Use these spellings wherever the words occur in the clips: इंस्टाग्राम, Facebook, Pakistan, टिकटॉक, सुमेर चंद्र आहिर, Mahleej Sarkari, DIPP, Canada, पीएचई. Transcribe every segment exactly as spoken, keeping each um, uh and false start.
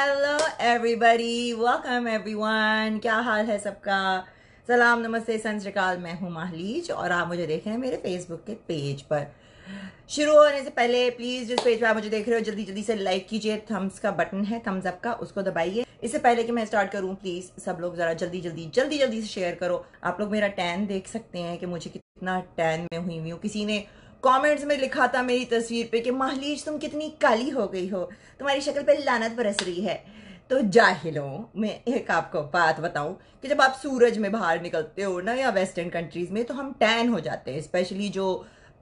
Hello everybody, welcome everyone. क्या हाल है सबका? सलाम, नमस्ते, सत श्री अकाल। मैं हूँ महलीज और आप मुझे देख रहे हैं मेरे फेसबुक के पेज पर। शुरू होने से पहले प्लीज़ जिस पेज पर आप मुझे देख रहे हो जल्दी जल्दी से लाइक कीजिए। थम्स का बटन है, थम्स अप का, उसको दबाइए। इससे पहले कि मैं स्टार्ट करूँ प्लीज़ सब लोग ज़रा जल्दी जल्दी जल्दी जल्दी से शेयर करो। आप लोग मेरा टैन देख सकते हैं कि मुझे कितना टैन में हुई हुई हूँ। किसी ने कमेंट्स में लिखा था मेरी तस्वीर पे कि महलीज तुम कितनी काली हो गई हो, तुम्हारी शक्ल पे लानत बरस रही है। तो जाहिलों, मैं एक आपको बात बताऊं कि जब आप सूरज में बाहर निकलते हो ना, या वेस्टर्न कंट्रीज़ में, तो हम टैन हो जाते हैं। स्पेशली जो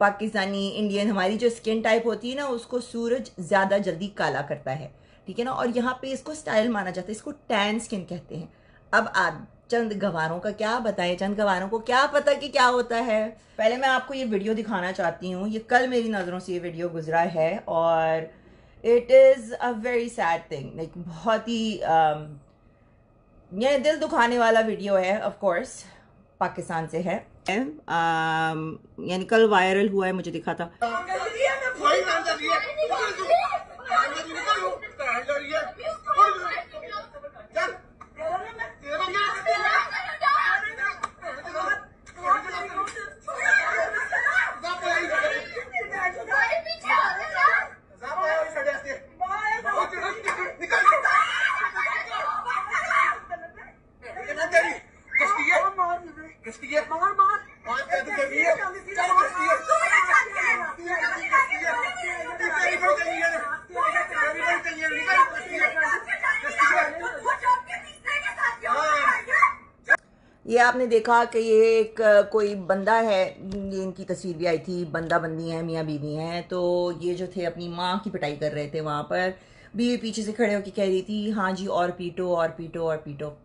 पाकिस्तानी, इंडियन, हमारी जो स्किन टाइप होती है ना, उसको सूरज ज़्यादा जल्दी काला करता है, ठीक है ना। और यहाँ पर इसको स्टाइल माना जाता है, इसको टैन स्किन कहते हैं। अब आप चंद गवारों का क्या बताएं, चंद गवारों को क्या पता कि क्या होता है। पहले मैं आपको ये वीडियो दिखाना चाहती हूँ। ये कल मेरी नज़रों से ये वीडियो गुजरा है और it is a very sad thing, like बहुत ही um, ये दिल दुखाने वाला वीडियो है। ऑफ कोर्स पाकिस्तान से है, um, यानी कल वायरल हुआ है, मुझे दिखा था। ये आपने देखा कि ये एक कोई बंदा है, ये इनकी तस्वीर भी आई थी। बंदा बंदी हैं, मियाँ बीवी हैं। तो ये जो थे अपनी माँ की पिटाई कर रहे थे वहाँ पर। बीवी पीछे से खड़े होकर कह रही थी हाँ जी और पीटो और पीटो और पीटो।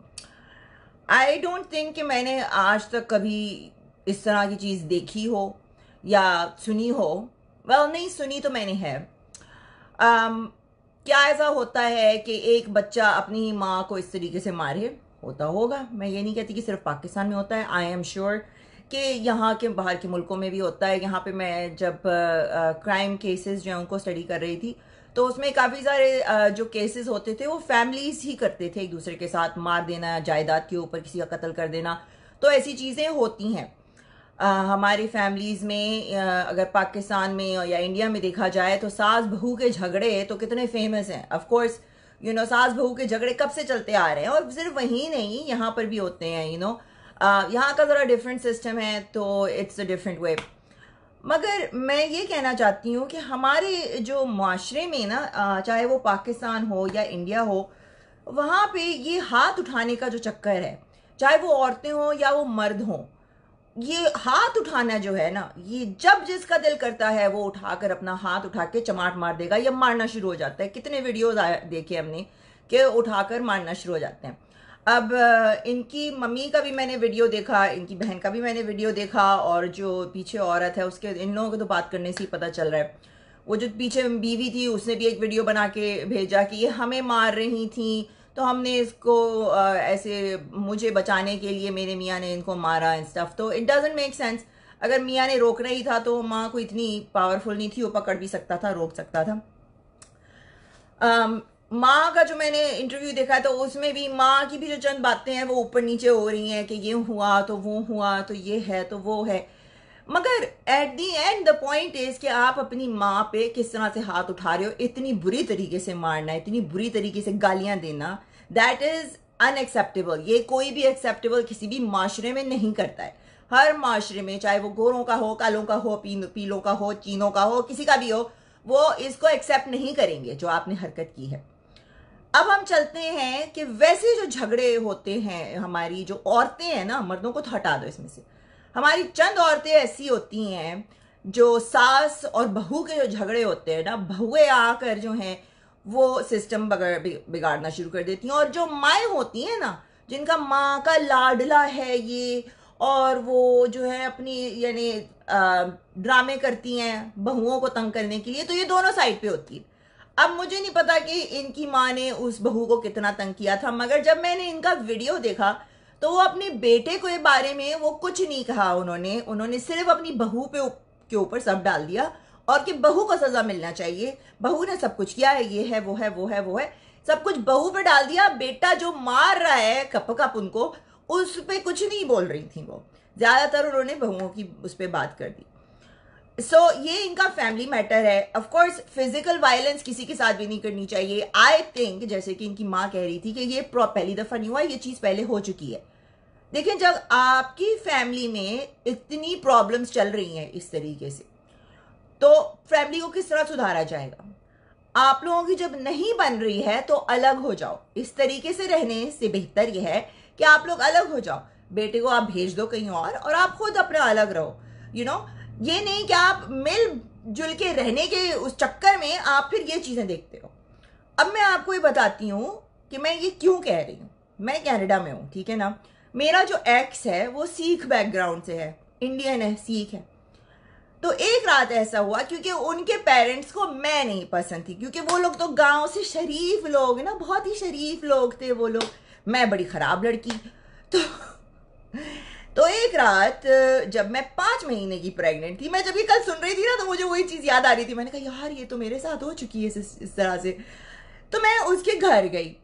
आई डोंट थिंक कि मैंने आज तक कभी इस तरह की चीज़ देखी हो या सुनी हो। वेल well, नहीं सुनी तो मैंने है। um, क्या ऐसा होता है कि एक बच्चा अपनी माँ को इस तरीके से मारे? होता होगा, मैं ये नहीं कहती कि सिर्फ पाकिस्तान में होता है। आई एम श्योर कि यहाँ के बाहर के मुल्कों में भी होता है। यहाँ पे मैं जब क्राइम केसेस जो हैं उनको स्टडी कर रही थी, तो उसमें काफ़ी सारे uh, जो केसेस होते थे वो फैमिलीज ही करते थे, एक दूसरे के साथ मार देना, जायदाद के ऊपर किसी का कत्ल कर देना। तो ऐसी चीज़ें होती हैं uh, हमारी फैमिलीज़ में। uh, अगर पाकिस्तान में या इंडिया में देखा जाए तो सास बहू के झगड़े तो कितने फेमस हैं। ऑफकोर्स यू नो सास बहू के झगड़े कब से चलते आ रहे हैं, और सिर्फ वहीं नहीं यहाँ पर भी होते हैं। यू नो यहाँ का ज़रा डिफरेंट सिस्टम है, तो इट्स अ डिफरेंट वे। मगर मैं ये कहना चाहती हूँ कि हमारे जो माशरे में ना, uh, चाहे वो पाकिस्तान हो या इंडिया हो, वहाँ पे ये हाथ उठाने का जो चक्कर है, चाहे वो औरतें हों या वो मर्द हों, ये हाथ उठाना जो है ना, ये जब जिसका दिल करता है वो उठाकर अपना हाथ उठा के चमाट मार देगा या मारना शुरू हो जाता है। कितने वीडियोस देखे हमने कि उठाकर मारना शुरू हो जाते हैं। अब इनकी मम्मी का भी मैंने वीडियो देखा, इनकी बहन का भी मैंने वीडियो देखा, और जो पीछे औरत है उसके, इन लोगों को तो बात करने से ही पता चल रहा है। वो जो पीछे बीवी थी उसने भी एक वीडियो बना के भेजा कि ये हमें मार रही थी, तो हमने इसको आ, ऐसे मुझे बचाने के लिए मेरे मियाँ ने इनको मारा एंड स्टफ। तो इट डजंट मेक सेंस। अगर मियाँ ने रोकना ही था तो माँ को इतनी पावरफुल नहीं थी, वो पकड़ भी सकता था, रोक सकता था। माँ का जो मैंने इंटरव्यू देखा तो उसमें भी माँ की भी जो चंद बातें हैं वो ऊपर नीचे हो रही हैं कि ये हुआ तो वो हुआ तो ये है तो वो है। मगर at the end the point is कि आप अपनी माँ पे किस तरह से हाथ उठा रहे हो, इतनी बुरी तरीके से मारना, इतनी बुरी तरीके से गालियाँ देना, दैट इज़ अनएक्सेप्टेबल। ये कोई भी एक्सेप्टेबल किसी भी माशरे में नहीं करता है। हर माशरे में, चाहे वो गोरों का हो, कालों का हो, पीलों का हो, चीनों का हो, किसी का भी हो, वो इसको एक्सेप्ट नहीं करेंगे जो आपने हरकत की है। अब हम चलते हैं कि वैसे जो झगड़े होते हैं, हमारी जो औरतें हैं ना, मर्दों को तो हटा दो इसमें से, हमारी चंद औरतें ऐसी होती हैं जो सास और बहू के जो झगड़े होते हैं ना, बहुएं आकर जो हैं वो सिस्टम बगड़ बिगाड़ना शुरू कर देती हैं। और जो माएँ होती हैं ना, जिनका माँ का लाडला है ये, और वो जो है अपनी यानी ड्रामे करती हैं बहुओं को तंग करने के लिए, तो ये दोनों साइड पे होती है। अब मुझे नहीं पता कि इनकी माँ ने उस बहू को कितना तंग किया था, मगर जब मैंने इनका वीडियो देखा तो वो अपने बेटे के बारे में वो कुछ नहीं कहा। उन्होंने उन्होंने सिर्फ अपनी बहू पे के ऊपर सब डाल दिया, और कि बहू को सज़ा मिलना चाहिए, बहू ने सब कुछ किया है, ये है वो है वो है वो है। सब कुछ बहू पे डाल दिया। बेटा जो मार रहा है कप कप उनको, उस पर कुछ नहीं बोल रही थी वो, ज़्यादातर उन्होंने बहुओं की उस पर बात कर दी। सो so, ये इनका फैमिली मैटर है। ऑफ कोर्स फिजिकल वायलेंस किसी के साथ भी नहीं करनी चाहिए। आई थिंक जैसे कि इनकी माँ कह रही थी कि ये पहली दफ़ा नहीं हुआ, ये चीज़ पहले हो चुकी है। देखें जब आपकी फैमिली में इतनी प्रॉब्लम्स चल रही हैं इस तरीके से, तो फैमिली को किस तरह सुधारा जाएगा? आप लोगों की जब नहीं बन रही है तो अलग हो जाओ। इस तरीके से रहने से बेहतर यह है कि आप लोग अलग हो जाओ। बेटे को आप भेज दो कहीं और और आप खुद अपना अलग रहो। यू you नो know, ये नहीं कि आप मिलजुल के रहने के उस चक्कर में आप फिर ये चीज़ें देखते हो। अब मैं आपको ये बताती हूँ कि मैं ये क्यों कह रही हूँ। मैं कनाडा में हूँ, ठीक है ना। मेरा जो एक्स है वो सिख बैकग्राउंड से है, इंडियन है, सिख है। तो एक रात ऐसा हुआ, क्योंकि उनके पेरेंट्स को मैं नहीं पसंद थी, क्योंकि वो लोग तो गाँव से शरीफ लोग ना, बहुत ही शरीफ लोग थे वो लोग, मैं बड़ी ख़राब लड़की। तो तो एक रात जब मैं पाँच महीने की प्रेग्नेंट थी, मैं जब ये कल सुन रही थी ना तो मुझे वही चीज़ याद आ रही थी। मैंने कहा यार ये तो मेरे साथ हो चुकी है इस इस तरह से। तो मैं उसके घर गई,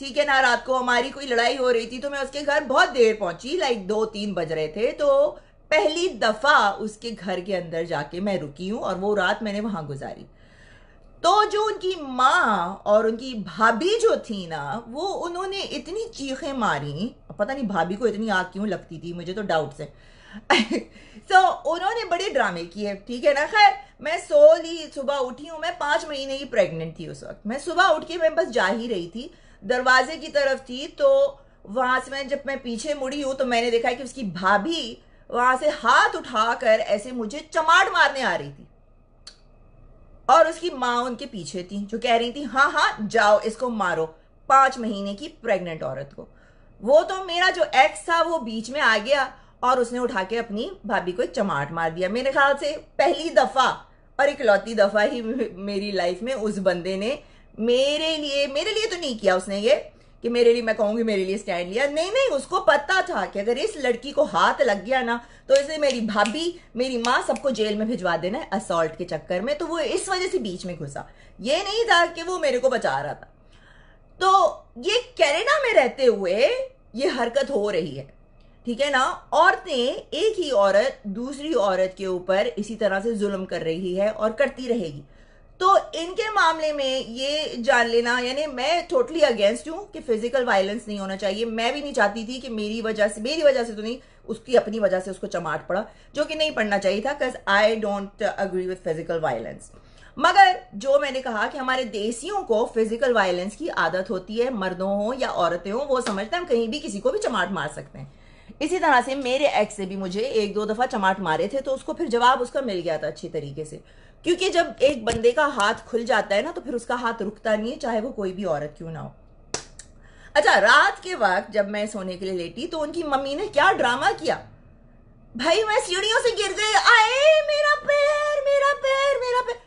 ठीक है ना। रात को हमारी कोई लड़ाई हो रही थी तो मैं उसके घर बहुत देर पहुंची, लाइक दो तीन बज रहे थे। तो पहली दफ़ा उसके घर के अंदर जाके मैं रुकी हूँ और वो रात मैंने वहाँ गुजारी। तो जो उनकी माँ और उनकी भाभी जो थी ना, वो उन्होंने इतनी चीखें मारी, पता नहीं भाभी को इतनी आग क्यों लगती थी, मुझे तो डाउट्स है। सो so, उन्होंने बड़े ड्रामे किए, ठीक है ना। खैर मैं सो ली, सुबह उठी हूँ, मैं पाँच महीने की प्रेग्नेंट थी उस वक्त। मैं सुबह उठ के मैं बस जा ही रही थी, दरवाजे की तरफ थी, तो वहाँ से मैं जब मैं पीछे मुड़ी हूँ तो मैंने देखा कि उसकी भाभी वहाँ से हाथ उठाकर ऐसे मुझे चमाट मारने आ रही थी, और उसकी माँ उनके पीछे थी जो कह रही थी हाँ हाँ जाओ इसको मारो, पाँच महीने की प्रेग्नेंट औरत को। वो तो मेरा जो एक्स था वो बीच में आ गया और उसने उठा के अपनी भाभी को एक चमाट मार दिया। मेरे ख्याल से पहली दफ़ा और इकलौती दफ़ा ही मेरी लाइफ में उस बंदे ने मेरे लिए, मेरे लिए तो नहीं किया उसने ये कि मेरे लिए, मैं कहूँगी मेरे लिए स्टैंड लिया, नहीं नहीं। उसको पता था कि अगर इस लड़की को हाथ लग गया ना तो इसे मेरी भाभी, मेरी माँ, सबको जेल में भिजवा देना है असॉल्ट के चक्कर में। तो वो इस वजह से बीच में घुसा, ये नहीं था कि वो मेरे को बचा रहा था। तो ये कनाडा में रहते हुए ये हरकत हो रही है, ठीक है ना। औरतें, एक ही औरत दूसरी औरत के ऊपर इसी तरह से जुल्म कर रही है और करती रहेगी। तो इनके मामले में ये जान लेना, यानी मैं टोटली अगेंस्ट हूँ कि फिजिकल वायलेंस नहीं होना चाहिए। मैं भी नहीं चाहती थी कि मेरी वजह से, मेरी वजह से तो नहीं, उसकी अपनी वजह से उसको चमाट पड़ा, जो कि नहीं पड़ना चाहिए था, because I don't agree with physical violence. मगर जो मैंने कहा कि हमारे देसियों को फिजिकल वायलेंस की आदत होती है, मर्दों हो या औरतें हो, वो समझते हैं हम कहीं भी किसी को भी चमाट मार सकते हैं। इसी तरह से मेरे एक्स ने भी मुझे एक दो दफ़ा चमाट मारे थे, तो उसको फिर जवाब उसका मिल गया था अच्छी तरीके से, क्योंकि जब एक बंदे का हाथ खुल जाता है ना तो फिर उसका हाथ रुकता नहीं है, चाहे वो कोई भी औरत क्यों ना हो। अच्छा, रात के वक्त जब मैं सोने के लिए लेटी तो उनकी मम्मी ने क्या ड्रामा किया, भाई मैं सीढ़ियों से गिर गई, आए मेरा पैर, मेरा पैर, मेरा पैर।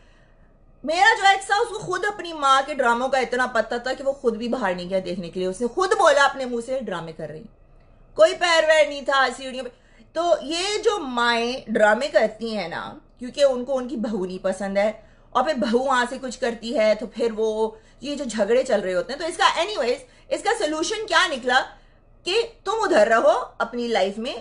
मेरा जो एक्स था उसको खुद अपनी माँ के ड्रामों का इतना पता था कि वो खुद भी बाहर नहीं गया देखने के लिए। उसने खुद बोला अपने मुंह से, ड्रामे कर रही, कोई पैर वैर नहीं था सीढ़ियों पे। तो ये जो माएँ ड्रामे करती हैं ना, क्योंकि उनको उनकी बहू नहीं पसंद है, और फिर बहू वहाँ से कुछ करती है, तो फिर वो ये जो झगड़े चल रहे होते हैं, तो इसका एनीवेज इसका सोल्यूशन क्या निकला कि तुम उधर रहो अपनी लाइफ में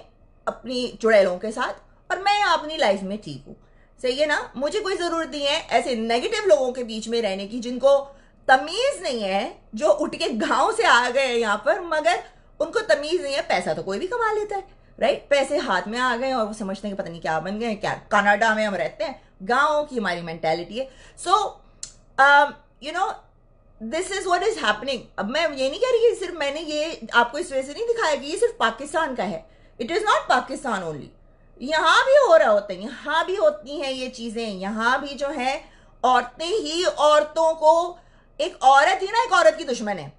अपनी चुड़ैलों के साथ, और मैं अपनी लाइफ में ठीक हूँ। सही है ना। मुझे कोई ज़रूरत नहीं है ऐसे नेगेटिव लोगों के बीच में रहने की, जिनको तमीज़ नहीं है, जो उठ के गाँव से आ गए हैं यहाँ पर, मगर उनको तमीज़ नहीं है। पैसा तो कोई भी कमा लेता है, राइट। पैसे हाथ में आ गए और वो समझते हैं कि पता नहीं क्या बन गए, क्या कनाडा में हम रहते हैं, गाँव की हमारी मेंटालिटी है। So you know this is what is happening. अब मैं ये नहीं कह रही कि सिर्फ मैंने ये आपको इस वजह से नहीं दिखाया कि ये सिर्फ पाकिस्तान का है, it is not Pakistan only. यहाँ भी हो रहा होता है, यहाँ भी होती हैं ये चीज़ें, यहाँ भी जो है औरतें ही, औरतों को, एक औरत ही ना एक औरत की दुश्मन है।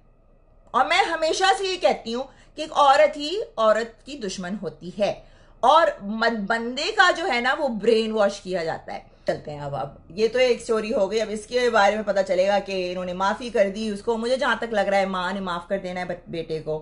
और मैं हमेशा से ये कहती हूँ कि एक औरत ही औरत की दुश्मन होती है, और बंदे का जो है ना वो ब्रेन वॉश किया जाता है। चलते हैं अब अब ये तो एक स्टोरी हो गई, अब इसके बारे में पता चलेगा कि इन्होंने माफ़ी कर दी उसको। मुझे जहाँ तक लग रहा है माँ ने माफ़ कर देना है बेटे को,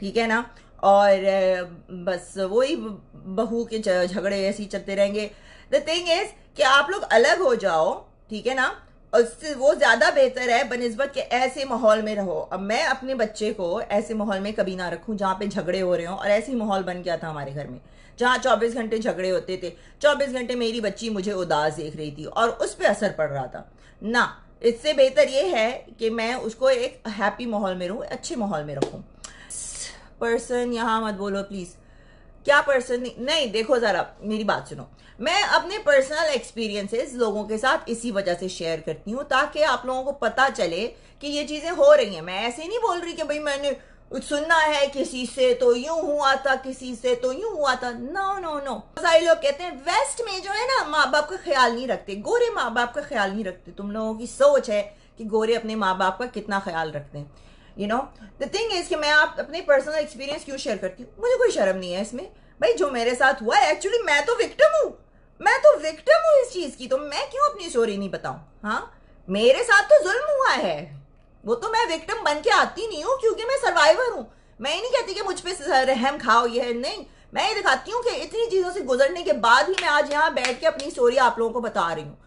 ठीक है ना। और बस वही बहू के झगड़े ऐसे ही चलते रहेंगे। द थिंग इज़ कि आप लोग अलग हो जाओ, ठीक है ना। उससे वो ज़्यादा बेहतर है बनिस्बत के ऐसे माहौल में रहो। अब मैं अपने बच्चे को ऐसे माहौल में कभी ना रखूं जहाँ पे झगड़े हो रहे हों। और ऐसे ही माहौल बन गया था हमारे घर में, जहाँ चौबीस घंटे झगड़े होते थे, चौबीस घंटे मेरी बच्ची मुझे उदास देख रही थी और उस पर असर पड़ रहा था ना। इससे बेहतर ये है कि मैं उसको एक हैप्पी माहौल में रहूँ, अच्छे माहौल में रखूँ। पर्सन यहाँ मत बोलो प्लीज़, क्या पर्सन नहीं, नहीं देखो ज़रा मेरी बात सुनो। मैं अपने पर्सनल एक्सपीरियंसेस लोगों के साथ इसी वजह से शेयर करती हूँ ताकि आप लोगों को पता चले कि ये चीज़ें हो रही हैं। मैं ऐसे नहीं बोल रही कि भाई मैंने सुनना है किसी से तो यूं हुआ था, किसी से तो यूं हुआ था। नो नो नो सारे लोग कहते हैं वेस्ट में जो है ना माँ बाप का ख्याल नहीं रखते, गोरे माँ बाप का ख्याल नहीं रखते। तुम लोगों की सोच है कि गोरे अपने माँ बाप का कितना ख्याल रखते हैं। You know the thing is कि मैं आप अपने पर्सनल एक्सपीरियंस क्यों शेयर करती हूँ, मुझे कोई शर्म नहीं है इसमें। भाई जो मेरे साथ हुआ है, एक्चुअली मैं तो विक्टिम हूँ, मैं तो विक्टिम हूँ इस चीज़ की, तो मैं क्यों अपनी स्टोरी नहीं बताऊँ। हाँ मेरे साथ तो जुल्म हुआ है, वो तो मैं विक्टिम बन के आती नहीं हूँ क्योंकि मैं सर्वाइवर हूँ। मैं ये नहीं कहती कि मुझ पर रहम खाओ, ये है नहीं, मैं ये दिखाती हूँ कि इतनी चीज़ों से गुजरने के बाद ही मैं आज यहाँ बैठ के अपनी स्टोरी आप लोगों को बता रही हूँ।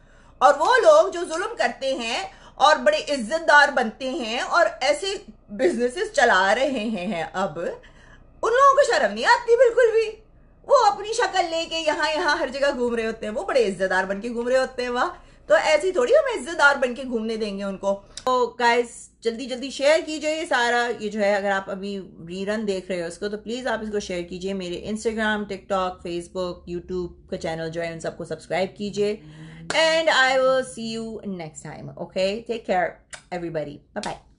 और वो लोग जो जुल्म करते हैं और बड़े इज्जतदार बनते हैं और ऐसे बिजनेसेस चला रहे हैं, अब उन लोगों को शर्म नहीं आती बिल्कुल भी। वो अपनी शक्ल लेके यहाँ यहाँ हर जगह घूम रहे होते हैं, वो बड़े इज्जतदार बनके घूम रहे होते हैं। वाह, तो ऐसी थोड़ी हम इज्जतदार बनके घूमने देंगे उनको। तो गाइस जल्दी जल्दी शेयर कीजिए ये सारा, ये जो है अगर आप अभी रीरन देख रहे हो इसको तो प्लीज़ आप इसको शेयर कीजिए। मेरे इंस्टाग्राम, टिकटॉक, फेसबुक, यूट्यूब का चैनल जो है इन सबको सब्सक्राइब कीजिए। And I will see you next time. Okay, take care everybody, bye bye.